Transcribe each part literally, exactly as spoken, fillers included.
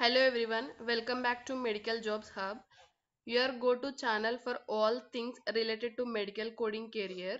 Hello everyone, welcome back to Medical Jobs Hub, your go-to channel for all things related to medical coding career,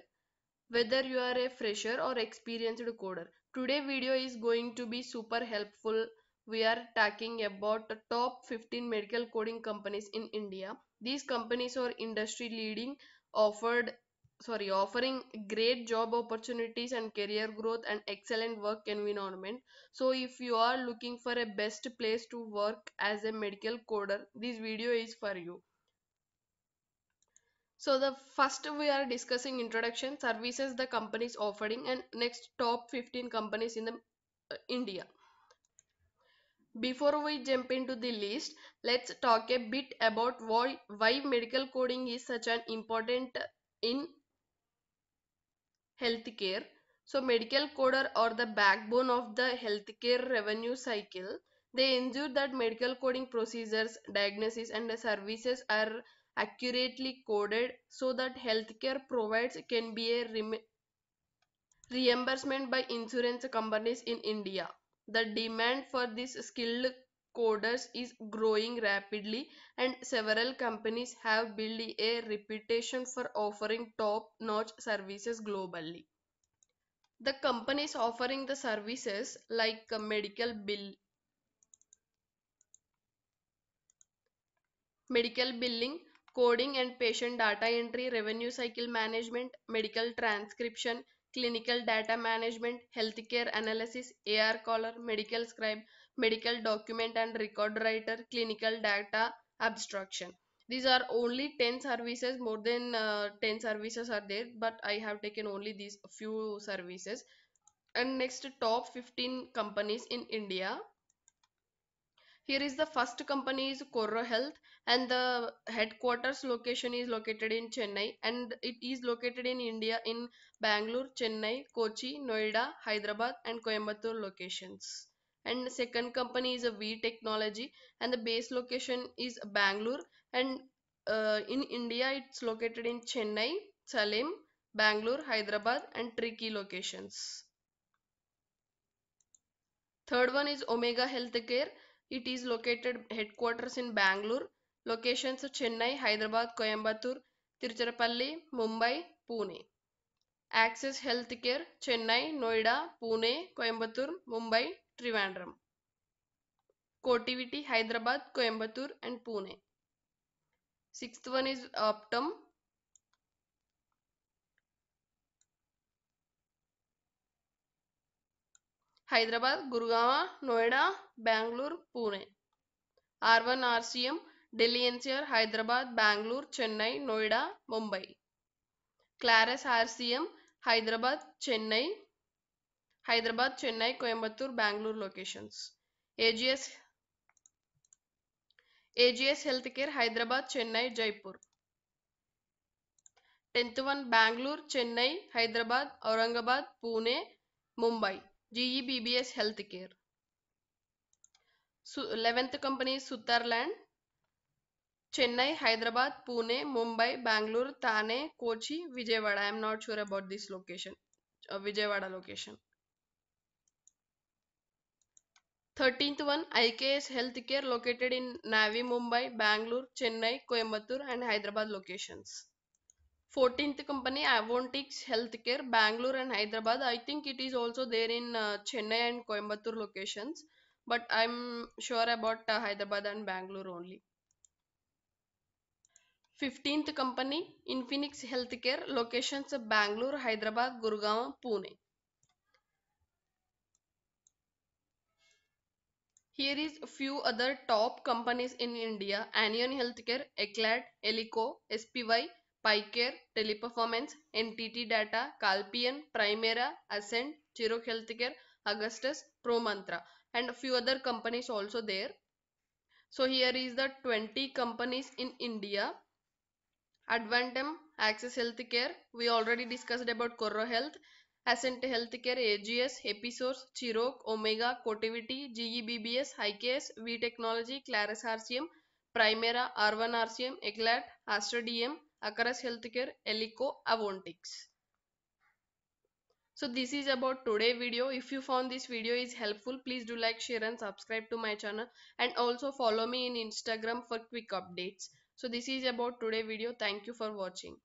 whether you are a fresher or experienced coder. Today video is going to be super helpful. We are talking about the top fifteen medical coding companies in India. These companies are industry leading, offered sorry, offering great job opportunities and career growth and excellent work environment. So if you are looking for a best place to work as a medical coder, this video is for you. So the first we are discussing introduction, services the companies offering, and next top fifteen companies in the uh, India. Before we jump into the list, let's talk a bit about why, why medical coding is such an important in healthcare. So medical coder are the backbone of the healthcare revenue cycle. They ensure that medical coding procedures, diagnosis and services are accurately coded so that healthcare providers can be a re reimbursement by insurance companies in India. The demand for these skilled coders is growing rapidly, and several companies have built a reputation for offering top-notch services globally. The companies offering the services like medical bill, medical billing, coding and patient data entry, revenue cycle management, medical transcription, clinical data management, healthcare analysis, A R caller, medical scribe, medical document and record writer, clinical data abstraction. These are only ten services, more than uh, ten services are there, but I have taken only these few services. And next, top fifteen companies in India. Here is the first company is CorroHealth, and the headquarters location is located in Chennai, and it is located in India in Bangalore, Chennai, Kochi, Noida, Hyderabad and Coimbatore locations. And the second company is A V Technology, and the base location is Bangalore, and uh, in India it's located in Chennai, Salem, Bangalore, Hyderabad and Tricky locations. Third one is Omega Healthcare. It is located headquarters in Bangalore, locations Chennai, Hyderabad, Coimbatore, Tiruchirappalli, Mumbai, Pune. Access Healthcare, Chennai, Noida, Pune, Coimbatore, Mumbai, Trivandrum. Cotiviti, Hyderabad, Coimbatore and Pune. Sixth one is Optum. Hyderabad, Gurgaon, Noida, Bangalore, Pune. R one R C M, Delhi N C R, Hyderabad, Bangalore, Chennai, Noida, Mumbai. Clarus R C M, Hyderabad, Chennai, Hyderabad, Chennai, Coimbatore, Bangalore locations. A G S, A G S Healthcare, Hyderabad, Chennai, Jaipur. Tenth one, Bangalore, Chennai, Hyderabad, Aurangabad, Pune, Mumbai. G E B B S Healthcare. So eleventh company is Sutherland, Chennai, Hyderabad, Pune, Mumbai, Bangalore, Thane, Kochi, Vijayawada. I am not sure about this location, uh, Vijayawada location. thirteenth one, I K S Healthcare, located in Navi, Mumbai, Bangalore, Chennai, Coimbatore and Hyderabad locations. fourteenth company Avontix Healthcare, Bangalore and Hyderabad. I think it is also there in uh, Chennai and Coimbatore locations, but I'm sure about uh, Hyderabad and Bangalore only. fifteenth company Infinix Healthcare, locations of Bangalore, Hyderabad, Gurgaon, Pune. Here is few other top companies in India: Anion Healthcare, Eclat, Elico, S P Y, Pycare, Teleperformance, N T T Data, Calpian, Primera, Ascent, Chero Healthcare, Augustus, Promantra, and a few other companies also there. So here is the twenty companies in India. Adventum, Access Healthcare, we already discussed about CorroHealth, Ascent Healthcare, A G S, Episource, Chirok, Omega, Cotiviti, G E B B S, I K S, V Technology, Clarus R C M, Primera, R one R C M, Eclat, Astridium, Acaras Healthcare, Elico, Avontix. So this is about today's video. If you found this video is helpful, please do like, share and subscribe to my channel, and also follow me in Instagram for quick updates. So this is about today's video. Thank you for watching.